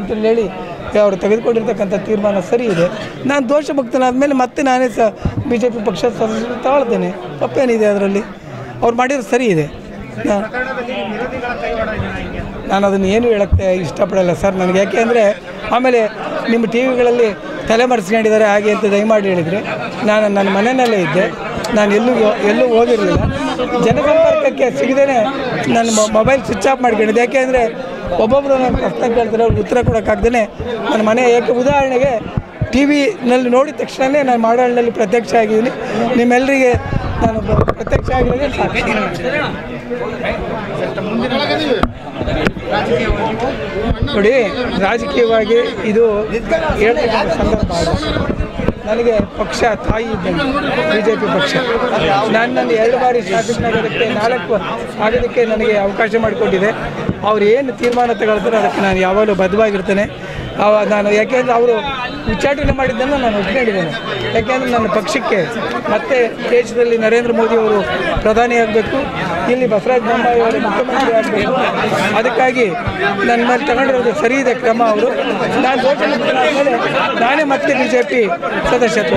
ಅಂತೇಳಿ ಅವರು ತೆಗೆದುಕೊಂಡಿರತಕ್ಕಂತ ತೀರ್ಮಾನ ಸರಿ ಇದೆ ನಾನು ದೋಷ ಭಕ್ತನಾದ ಮೇಲೆ ಮತ್ತೆ ನಾನೇ ಬಿಜೆಪಿ ಪಕ್ಷದ ಸದಸ್ಯರು ತಾಳ್ತೇನೆ ತಪ್ಪೇನಿದೆ ಅದರಲ್ಲಿ ಅವರು ಮಾಡಿದ್ರು ಸರಿ ಇದೆ ನಾನು ಅದನ್ನ ಏನು ಹೇಳಕ್ಕೆ ಇಷ್ಟಪಡಲ್ಲ ಸರ್ ನನಗೆ ಯಾಕೆ ಅಂದ್ರೆ ಆಮೇಲೆ ನಿಮ್ಮ ಟಿವಿಗಳಲ್ಲಿ ತಲೆ ಮರೆಸಿಕೊಂಡಿದ್ದಾರೆ ಹಾಗೆ ಅಂತ ದಯಮಾಡಿ ಹೇಳಿದ್ರೆ ನಾನು ನನ್ನ ಮನೆಯಲ್ಲೇ ಇದ್ದೆ ನಾನು ಎಲ್ಲೂ ಹೋಗಿರಲಿಲ್ಲ ಜನಸಂಪರ್ಕಕ್ಕೆ ಸಿಗದೇನೆ ನನ್ನ ಮೊಬೈಲ್ ಸ್ವಿಚ್ ಆಫ್ ಮಾಡ್ಕೊಂಡಿದ್ದೆ ಯಾಕೆ ಅಂದ್ರೆ ಒಬ್ಬೊಬ್ಬರು ನನ್ನ ಪ್ರಶ್ನೆ ಕೇಳ್ತಾರೆ ಅವ್ರಿಗೆ ಉತ್ತರ ಕೊಡೋಕ್ಕಾಗ್ದೇ ನನ್ನ ಮನೆ ಯಾಕೆ ಉದಾಹರಣೆಗೆ ಟಿ ವಿನಲ್ಲಿ ನೋಡಿದ ತಕ್ಷಣವೇ ನಾನು ಮಾಡಾಳಿನಲ್ಲಿ ಪ್ರತ್ಯಕ್ಷ ಆಗಿದ್ದೀನಿ ನಿಮ್ಮೆಲ್ಲರಿಗೆ ನಾನು ಪ್ರತ್ಯಕ್ಷ ಆಗಿರೋದೇ ನೋಡಿ ರಾಜಕೀಯವಾಗಿ ಇದು ಹೇಳ್ತಕ್ಕಂಥ ಸಂದರ್ಭ ನನಗೆ ಪಕ್ಷ ತಾಯಿ ಇದ್ದೇನೆ ಬಿಜೆಪಿ ಪಕ್ಷ ನನ್ನನ್ನು 2 ಬಾರಿ ಶಾಸಕನಾಗೋದಕ್ಕೆ 4 ಆಗೋದಕ್ಕೆ ನನಗೆ ಅವಕಾಶ ಮಾಡಿಕೊಟ್ಟಿದೆ ಅವ್ರು ಏನು ತೀರ್ಮಾನ ತಗೊಳ್ತಾರೆ ಅದಕ್ಕೆ ನಾನು ಯಾವಾಗಲೂ ಬದ್ಧವಾಗಿರ್ತೇನೆ ನಾನು ಯಾಕೆಂದರೆ ಅವರು ಉಚ್ಚಾಟನೆ ಮಾಡಿದ್ದನ್ನು ನಾನು ಒಪ್ಕೊಂಡಿದ್ದೇನೆ ಯಾಕೆಂದರೆ ನನ್ನ ಪಕ್ಷಕ್ಕೆ ಮತ್ತೆ ದೇಶದಲ್ಲಿ ನರೇಂದ್ರ ಮೋದಿ ಅವರು ಪ್ರಧಾನಿ ಆಗಬೇಕು ಇಲ್ಲಿ ಬಸವರಾಜ ಬೊಮ್ಮಾಯಿ ಅವರು ಮುಖ್ಯಮಂತ್ರಿ ಆಗಬೇಕು ಅದಕ್ಕಾಗಿ ನನ್ನ ಮೇಲೆ ತಗೊಂಡಿರೋದು ಸರಿ ಇದೆ ಕ್ರಮ ಅವರು ನಾನು ಘೋಷಣೆ ಮಾಡಿದ್ಮೇಲೆ ನಾನೇ ಮತ್ತೆ ಬಿ ಜೆ ಪಿ ಸದಸ್ಯತ್ವ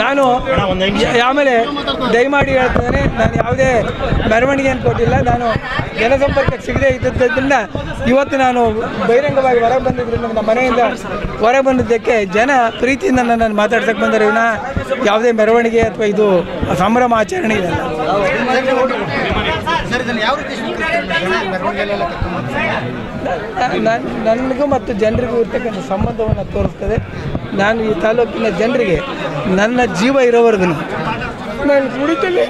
ನಾನು ಆಮೇಲೆ ದಯಮಾಡಿ ಹೇಳ್ತೇನೆ ನಾನು ಯಾವುದೇ ಮೆರವಣಿಗೆಯನ್ನು ಕೊಟ್ಟಿಲ್ಲ ನಾನು ಜನಸಂಪರ್ಕಕ್ಕೆ ಸಿಗದೆ ಇದ್ದದ್ರಿಂದ ಇವತ್ತು ನಾನು ಬಹಿರಂಗವಾಗಿ ಹೊರಗೆ ಬಂದಿದ್ರಿಂದ ನಮ್ಮ ಮನೆಯಿಂದ ಹೊರಗೆ ಬಂದಿದ್ದಕ್ಕೆ ಜನ ಪ್ರೀತಿಯಿಂದ ನಾನು ಮಾತಾಡ್ಸಕ್ಕೆ ಬಂದರೆ ಇವನ ಯಾವುದೇ ಮೆರವಣಿಗೆ ಅಥವಾ ಇದು ಸಂಭ್ರಮ ಆಚರಣೆ ಇಲ್ಲ ನನಗೂ ಮತ್ತು ಜನರಿಗೂ ಇರ್ತಕ್ಕಂಥ ಸಂಬಂಧವನ್ನು ತೋರಿಸ್ತದೆ ನಾನು ಈ ತಾಲೂಕಿನ ಜನರಿಗೆ ನನ್ನ ಜೀವ ಇರೋವರೆಗೂ ನಾನು ನುಡಿತೇನೆ.